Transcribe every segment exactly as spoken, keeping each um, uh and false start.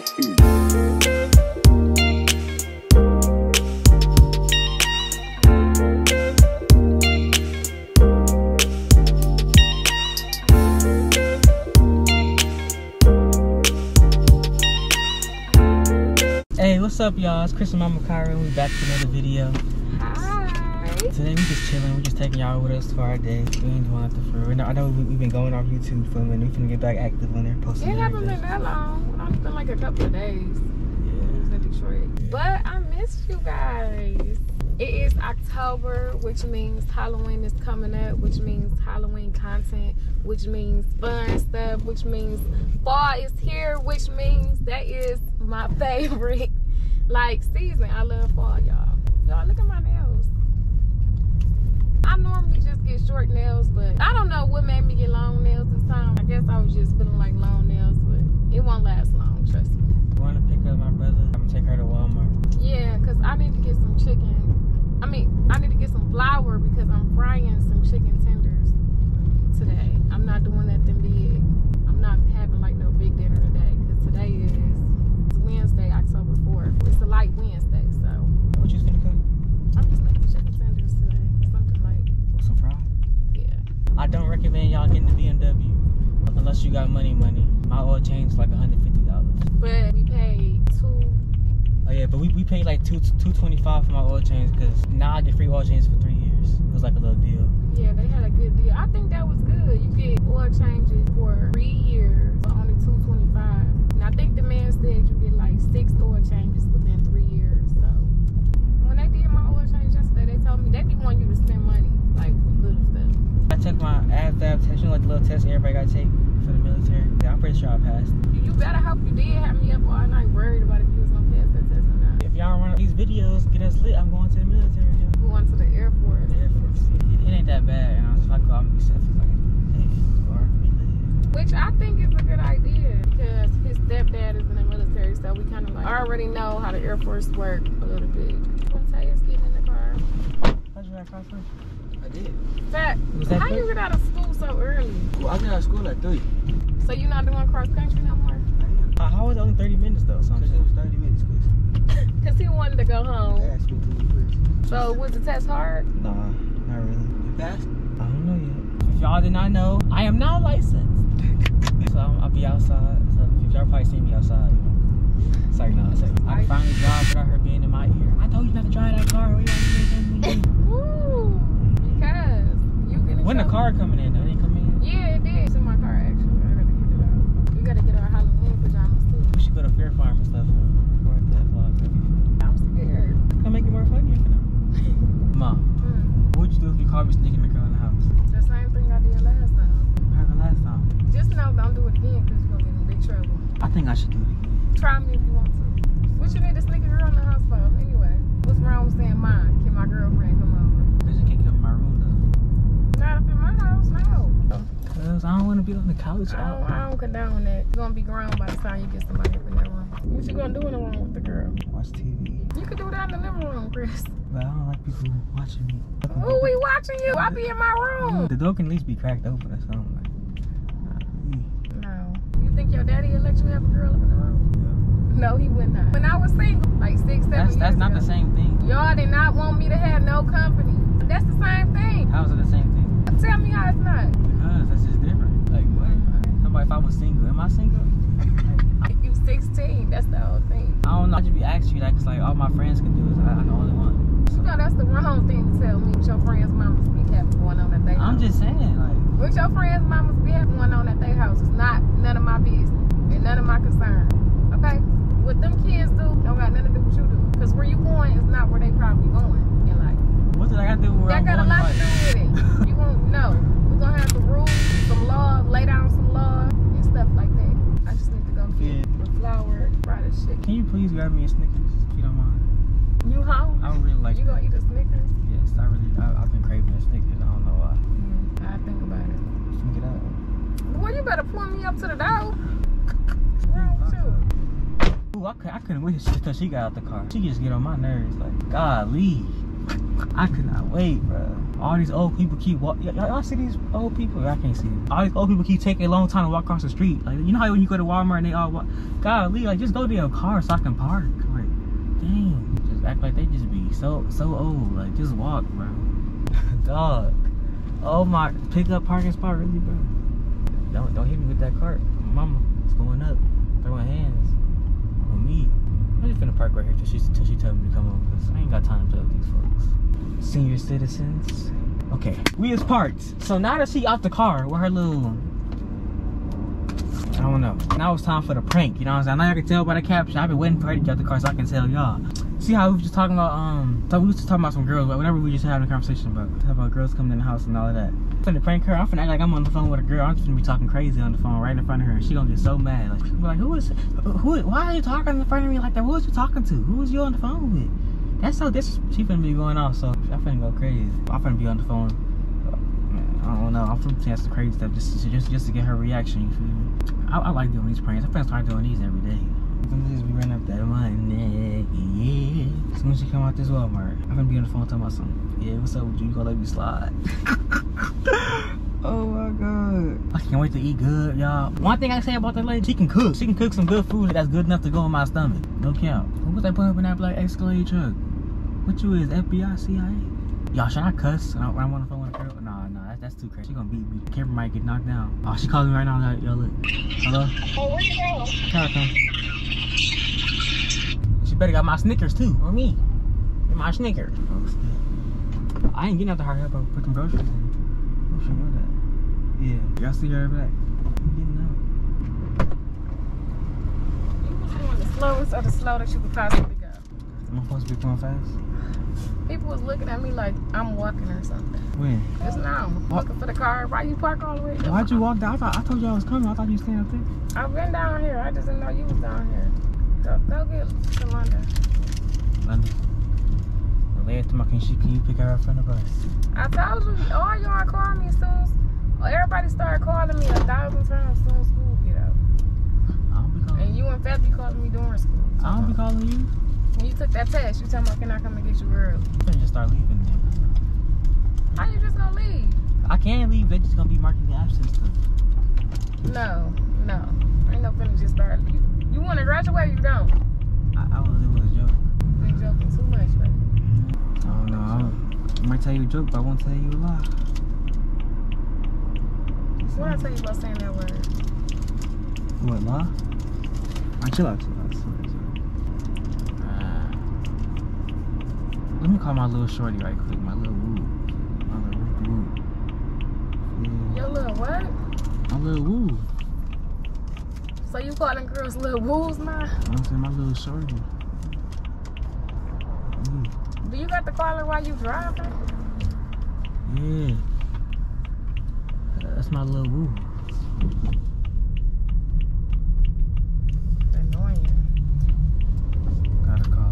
fifteen. Hey, what's up, y'all? It's Chris and Momma KYRA, and we're back with another video. Hi. Today, we just chilling. We're just taking y'all with us for our day. We ain't doing nothing for real. I know we've we been going off YouTube for a minute. We're gonna get back active on there, posting. It haven't been that long. It's been like a couple of days. Yeah. It was in Detroit. Yeah. But I missed you guys. It is October, which means Halloween is coming up, which means Halloween content, which means fun stuff, which means fall is here, which means that is my favorite like season. I love fall, y'all. Y'all, look at my nails. I normally just get short nails, but I don't know what made me get long nails this time. I guess I was just feeling like long nails, but it won't last long, trust me. I want to pick up my brother. I'm going to take her to Walmart. Yeah, because I need to get some chicken. I mean, I need to get some flour because I'm frying some chicken tenders today. I'm not doing nothing big. I'm not having like no big dinner today because today is it's Wednesday, October fourth. It's a light Wednesday, so. What you gonna cook? I'm just making chicken tenders today. Something like. With some fry? Yeah. I don't recommend y'all getting the B M W unless you got money, money. My oil change is like one hundred fifty dollars. But we paid two. Oh yeah, but we, we paid like two two twenty five for my oil change because now I get free oil change for three years. It was like a little deal. Yeah, they had a good deal. I think that was good. You get oil changes for three years for only two twenty five, and I think the man said you get like six oil changes within three years. So when they did my oil change yesterday, they told me they be wanting you to spend money like little stuff. I took my A S V A B test, you know, like the little test everybody got to take for the military. Yeah, I'm pretty sure I passed. You better hope you did. Have me up all night worried about if you was gonna pass that test. Y'all run these videos, get us lit. I'm going to the military. Yo. We went to the airport. The airport. It, it ain't that bad. And I was like, I'm gonna be selfish. Like, hey, you are lit. Which I think is a good idea because his stepdad is in the military, so we kind of like already know how the Air Force work a little bit. When Taya's getting in the car. How'd you get out of school? I did. That, was that how quick? You get out of school so early? Well, I get out of school at three. So you're not doing cross country no more? I am. Uh, how was it only thirty minutes though? Because it was thirty minutes, Chris. Because he wanted to go home. Asked me to so, was the test hard? Nah, not really. You passed? I don't know yet. If y'all did not know, I am not licensed. So, I'm, I'll be outside. So, if y'all probably see me outside. It's like, no, it's like, I can finally drive without her being in my ear. I told you not to drive that car. What are you Ooh, because you get in When trouble. The car coming in, though? Did it come in? Yeah, it did. It's in my car, actually. I gotta get it out. We gotta get our Halloween pajamas, too. We should go to Fair Farm and stuff. Make it more funnier for them. Mom, mm. What would you do if you called me sneaking the girl in the house? The same thing I did last time. What happened last time? Just know, don't do it again because you're going to get in big trouble. I think I should do it again. Try me if you want to. What you need to sneak a girl in the house for? Anyway, what's wrong with saying mine? Can my girlfriend come over? Because you can't come in my room though. Not up in my house, no. Because I don't want to be on the couch. I don't, I don't condone that. You're going to be grown by the time you get somebody up in that room. What you going to do in the room with the girl? Watch T V. You could do that in the living room, Chris. But I don't like people watching me. Who we watching you? I be in my room. The door can at least be cracked open or something. Like, nah. No. You think your daddy would let you have a girl up in the room? Yeah. No, he would not. When I was single, like six, seven that's, years That's not ago, the same thing. Y'all did not want me to have no company. That's the same thing. How is it the same thing? Tell me how it's not. Because that's just different. Like, what? Mm-hmm. Somebody, if I was single, am I single? sixteen, that's the whole thing. I don't know, I just be asking you that because like all my friends can do is I, I'm the only one. So. You know, that's the wrong thing to tell me. What your friends' mamas be having going on at their house. I'm just saying, like. What your friends' mamas be having going on at their house is not none of my business and none of my concern. Okay? What them kids do don't got nothing to do with what you do. Because where you going is not where they probably going in life. What did I got to do with where that I'm going? That got a lot to do with it. You won't know. We're going to have some rules, some law, lay down some law, and stuff like that. I just need to go get yeah. flour, fry this shit. Can you please grab me a Snickers if you don't mind? You home? I would really like. You that. Gonna eat a Snickers? Yes, I really. I, I've been craving a Snickers. I don't know why. Mm, I think about it. You can get out. Boy, you better pull me up to the door. What's wrong with you? Ooh, I, I couldn't wait till she got out the car. She just get on my nerves. Like, golly. I could not wait, bro. All these old people keep walk. Y'all see these old people? I can't see them. All these old people keep taking a long time to walk across the street. Like, you know how when you go to Walmart and they all walk? Golly, like, just go to your car so I can park. Like, dang. Just act like they just be so so old. Like, just walk, bro. Dog. Oh my, pick up parking spot, really, bro. Don't don't hit me with that cart. Mama, it's going up. Throwing hands on me. I'm just finna park right here till she, till she tells me to come over, because I ain't got time to play with these folks. Senior citizens. Okay, we is parked. So now that she out the car with her little, I don't know. Now it's time for the prank, you know what I'm saying? Now I can tell by the caption. I've been waiting for her to get out the car so I can tell y'all. See how we was just talking about, um, so we was just talking about some girls, but whatever we were just having a conversation about. How about girls coming in the house and all of that. I'm finna prank her. I'm finna act like I'm on the phone with a girl. I'm just finna be talking crazy on the phone right in front of her. She gonna get so mad. Like, she gonna be like, who is, who, why are you talking in front of me like that? Who was you talking to? Who was you on the phone with? That's so, this, she finna be going off, so I'm finna go crazy. I'm finna be on the phone. I don't know. I'm finna ask some crazy stuff just to, just, just to get her reaction, you feel me? I, I like doing these pranks. I'm finna start doing these every day. I'm gonna just be running up that money, yeah. As soon as she come out this Walmart, I'm gonna be on the phone talking about something. Yeah, what's up with you? You gonna let me slide? Oh my god. I can't wait to eat good, y'all. One thing I can say about that lady, she can cook. She can cook some good food that's good enough to go in my stomach. No count. What was they putting up in that black Escalade truck? What you is, F B I, C I A? Y'all, should I cuss when I'm on the phone with a girl? Nah, nah, that's, that's too crazy. She gonna beat me. The camera might get knocked down. Oh, she calling me right now. Yo, look. Hello? Hey, where you going? Come. She better got my Snickers too, or me. My Snickers. Oh, I ain't getting out the hard help over putting groceries in. I wish you know that. Yeah. Y'all see her every day. I'm getting out. You was going the slowest or the slow that you could possibly go? Am I supposed to be going fast? People was looking at me like I'm walking or something. When? Just now. Walking for the car. Why you park all the way? Why'd you walk down? I, thought, I told you I was coming. I thought you were staying up there. I've been down here. I just didn't know you was down here. Go, go get to London. London? Later tomorrow, can, she, can you pick her up from the bus? I told you, all y'all called me soon. Everybody started calling me a thousand times soon school get out. I don't be calling. And you and Feb be calling me during school. I don't be calling you. When you took that test, you told me, can I come and get you early? You can just start leaving then. How you just gonna leave? I can't leave. They just gonna be marking the absence too. No, no. Ain't no finna just start leaving. You want to graduate or you don't? I, I was, it was a joke. You're joking too much, baby. I don't know. I, don't, I might tell you a joke, but I won't tell you a lie. What I tell you about saying that word? What, lie? I chill out, chill out. Sorry, sorry. Uh, let me call my little shorty right quick. My little woo. My little woo. Yeah. Your little what? My little woo. So you calling girls little woos now? I'm saying my little shorty. Mm. Do you got to call her while you driving? Yeah. Uh, that's my little woo. That's annoying. Gotta call her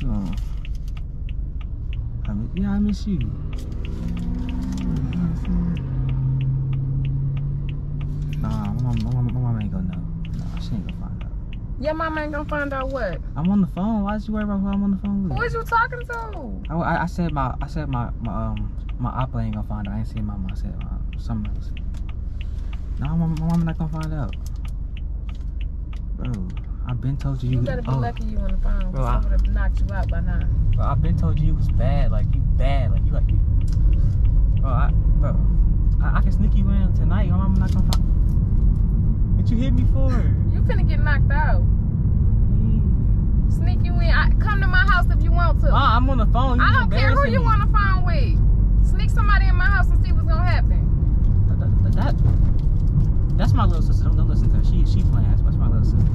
on. I mean, yeah, I miss you. Nah, my mom, my mom ain't gonna know. Nah, she ain't gonna find out. Your mom ain't gonna find out what? I'm on the phone. Why'd you worry about who I'm on the phone with? Who is you talking to? I, I, I said my, I said my, my, um, my oppa ain't gonna find out. I ain't seen my mom. I said my, something else. Nah, my, my mom not gonna find out. Bro. I've been told you you, you better be oh, lucky you on the phone. Bro, I would have knocked you out by now. Bro, I've been told you you was bad. Like, you bad. Like, you like... Bro, I... Bro, I, I can sneak you in tonight. Your mama not gonna... What you hit me for? You finna get knocked out. Mm. Sneak you in. I, come to my house if you want to. Ma, I'm on the phone. You I don't care who you on the phone with. Sneak somebody in my house and see what's gonna happen. That... that, that that's my little sister. Don't, don't listen to her. She, she playing. That's my little sister.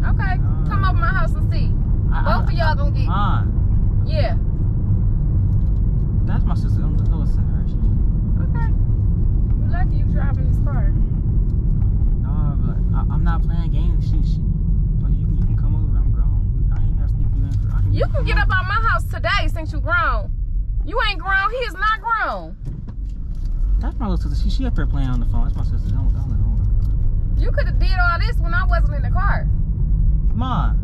Okay, uh, come over my house and see. I, Both I, of y'all gonna get uh, yeah. That's my sister. I'm gonna listen to her. Okay. You lucky you driving this car. No, but I, I'm not playing games. She, she, but you, you can come over. I'm grown. I ain't gotta sneak can get up out my house today since you grown. You ain't grown. He is not grown. That's my little sister. She, she up there playing on the phone. That's my sister. Don't, don't let her on. You could have did all this when I wasn't in the car. Ma.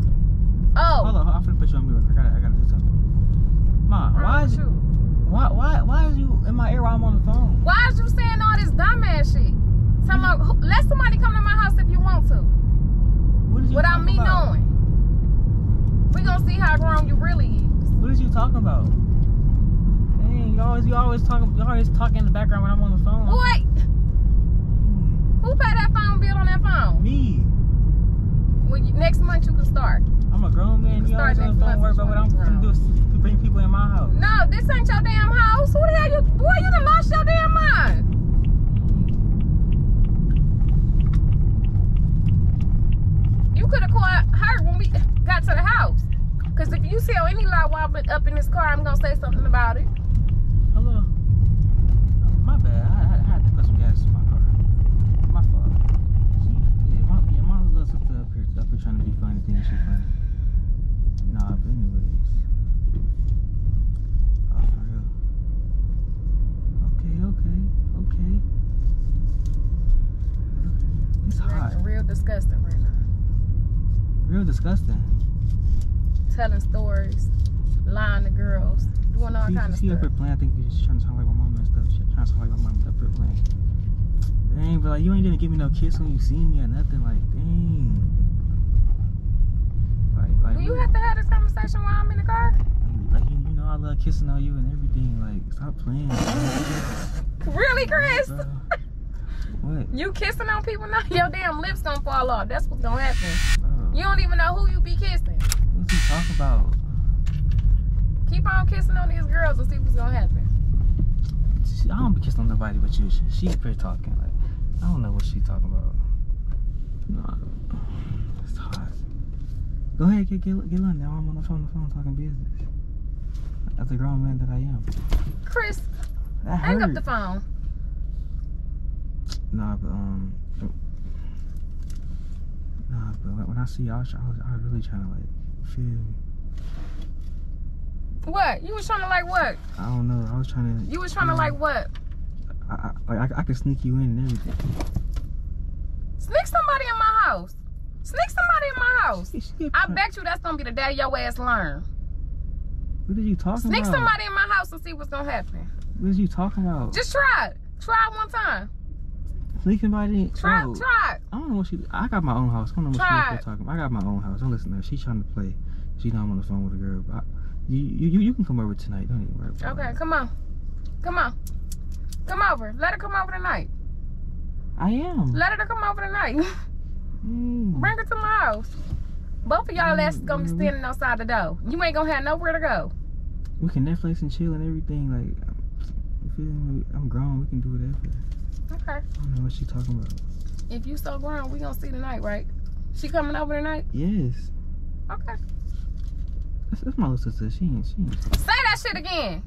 Oh. Hold on. I'm finna put you on mute. I gotta, I gotta do something. Ma, why is you? Why, why, why is you in my ear while I'm on the phone? Why is you saying all this dumbass shit? Tell my, let somebody come to my house if you want to. What did you Without me about? knowing. We gonna see how grown you really is. What is you talking about? Dang, you always, you always talking, you always talking in the background when I'm on the phone. Wait, who paid that phone bill on that phone? Me. Well, you, next month you can start. I'm a grown man. You, you always on the phone worry about what I'm gonna do is bring people in my house. No, this ain't your damn house. Who the hell you? Boy, you done lost your damn mind. You could have called her when we got to the house. Because if you tell any lie while I'm up in this car, I'm going to say something about it. Hello. My bad. I, I had to put some gas in my car. My fault. She, yeah, my, yeah, my little sister up here, up here trying to be funny. Think she funny. Nah, but anyways. Oh, for real. Okay, okay, okay. It's hot. That's real disgusting right now. Real disgusting. Telling stories, lying to girls, doing all kinds of stuff. She up here playing. I think she's trying to sound like my mama and stuff. She's trying to sound like my mama up here playing. Dang, but like you ain't gonna give me no kiss when you see me or nothing. Like, dang. Like, like. Do you have to have this conversation while I'm in the car? Like, like you, you know, I love kissing on you and everything. Like, stop playing. Really, Chris? Like, uh, what? You kissing on people now? Your damn lips gonna fall off. That's what's gonna happen. You don't even know who you be kissing. What you talking about? Keep on kissing on these girls and see what's gonna happen. She, I don't be kissing on nobody but you. She, she's pretty talking. Like I don't know what she's talking about. Nah, it's hot. Go ahead, get get get on. Now I'm on the phone, the phone talking business. That's a grown man that I am. Chris, that hang hurt. up the phone. Nah, but um. Nah, but when I see y'all, I was, I was really trying to, like, feel. What? You was trying to, like, what? I don't know. I was trying to. You was trying you to, know, like, what? I, I, like, I, I could sneak you in and everything. Sneak somebody in my house. Sneak somebody in my house. She, she I bet you that's going to be the day your ass learn. What are you talking sneak about? Sneak somebody in my house and see what's going to happen. What are you talking about? Just try it. Try it one time. Sneaking by the Try, oh, try. I don't know what she. I got my own house. I don't know what try. she up there talking about. I got my own house. Don't listen to her. She's trying to play. She know I'm on the phone with a girl. But I, you, you, you can come over tonight. Don't even worry about okay, it. Okay, come on, come on, come over. Let her come over tonight. I am. Let her come over tonight. Mm. Bring her to my house. Both of y'all mm, gonna be standing outside the door. You ain't gonna have nowhere to go. We can Netflix and chill and everything. Like, I'm grown. We can do whatever. Okay. I don't know what she talking about. If you so grown, we gonna see tonight, right? She coming over tonight? Yes. Okay. That's, that's my little sister. She ain't, she ain't. Say that shit again.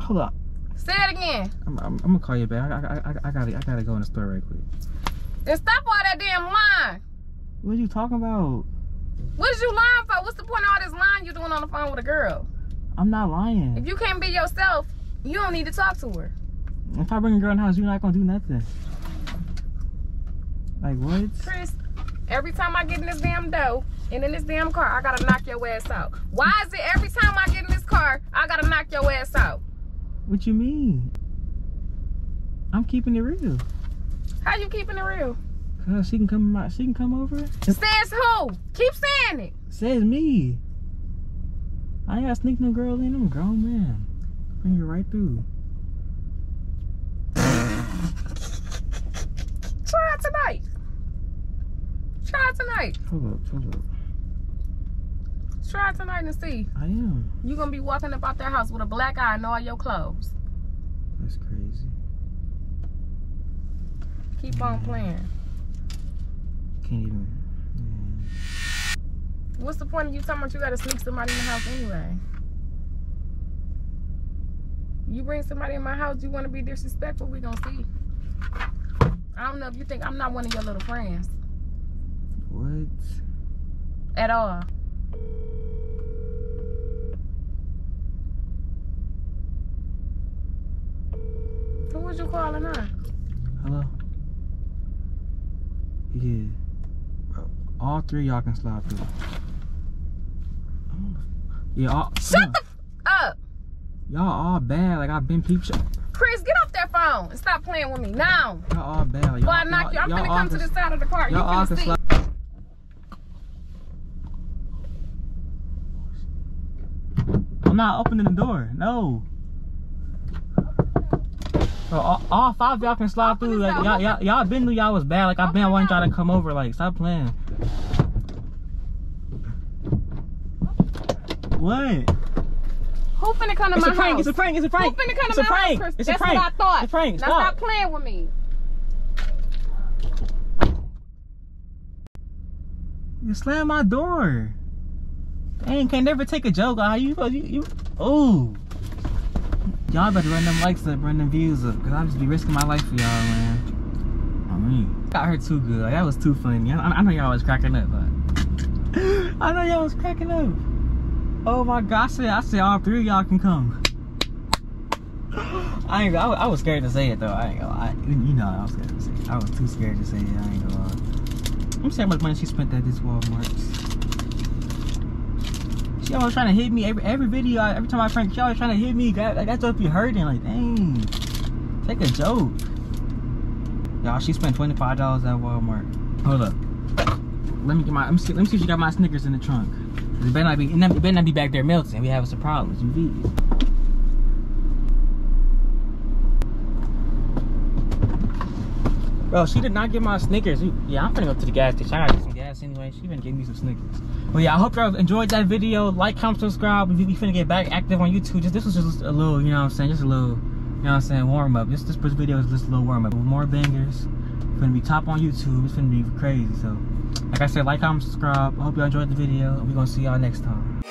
Hold up. Say it again. I'm, I'm, I'm gonna call you back. I, I, I, I gotta, I gotta go in the store right quick. And stop all that damn lying. What are you talking about? What is you lying for? What's the point of all this lying you doing on the phone with a girl? I'm not lying. If you can't be yourself, you don't need to talk to her. If I bring a girl in the house, you're not gonna do nothing. Like what? Chris, every time I get in this damn dough and in this damn car, I gotta knock your ass out. Why is it every time I get in this car, I gotta knock your ass out? What you mean? I'm keeping it real. How you keeping it real? Cause she can come my, she can come over. Says who? Keep saying it. Says me. I ain't gotta sneak no girl in. I'm a grown man. Bring her right through. Try it tonight. Try it tonight. Hold up, hold up. Try it tonight and see. I am. You're going to be walking up out that house with a black eye and all your clothes. That's crazy. Keep on playing. Can't even. Man. What's the point of you talking about you got to sneak somebody in the house anyway? You bring somebody in my house, you want to be disrespectful, we going to see. I don't know if you think I'm not one of your little friends. What? At all. Then what you calling her? Hello? Yeah. All three of y'all can slide through. Yeah, all, shut uh, the f up! Y'all all bad, like I've been peep shot. Chris, get off that phone and stop playing with me now. Y'all all bad. Boy, I knock you. I'm finna come to the side of the car. You finna see. I'm not opening the door. No. Bro, all, all five y'all can slide through. Like y'all been knew y'all was bad. Like I've been wanting y'all to come over. Like stop playing. What? Who finna come to my house? It's a prank. It's a prank. Who finna come to my house, Chris? It's a prank. That's what I thought. It's a prank. Now stop playing with me. You slammed my door. Dang, can't never take a joke. How you? You? you oh. Y'all better run them likes up, run them views up, cause I'll just be risking my life for y'all, man. I mean, got hurt too good. Like, that was too funny. I, I know y'all was cracking up. Like. I know y'all was cracking up. Oh my God, I said, I said all three of y'all can come. I ain't, I, I was scared to say it though. I ain't gonna lie. You know I was scared to say it. I was too scared to say it. I ain't gonna lie. Let me see how much money she spent at this Walmart. She always trying to hit me every every video. Every time I prank, she always trying to hit me. That, that's what be hurting. Like, dang, take a joke. Y'all, she spent twenty-five dollars at Walmart. Hold up. Let me get my. Let me see, let me see if she got my Snickers in the trunk. It better not be, it better not be back there melting. We having some problems. You be. Bro, she did not get my Snickers. Yeah, I'm finna go to the gas station. I gotta get some gas anyway. She been giving me some Snickers. But yeah, I hope y'all enjoyed that video. Like, comment, subscribe. We, we finna get back active on YouTube. Just this was just a little, you know what I'm saying? Just a little, you know what I'm saying? Warm up. This this first video is just a little warm up. With more bangers, it's gonna be top on YouTube. It's gonna be crazy. So. Like I said, like, comment, subscribe. I hope y'all enjoyed the video. We're gonna see y'all next time.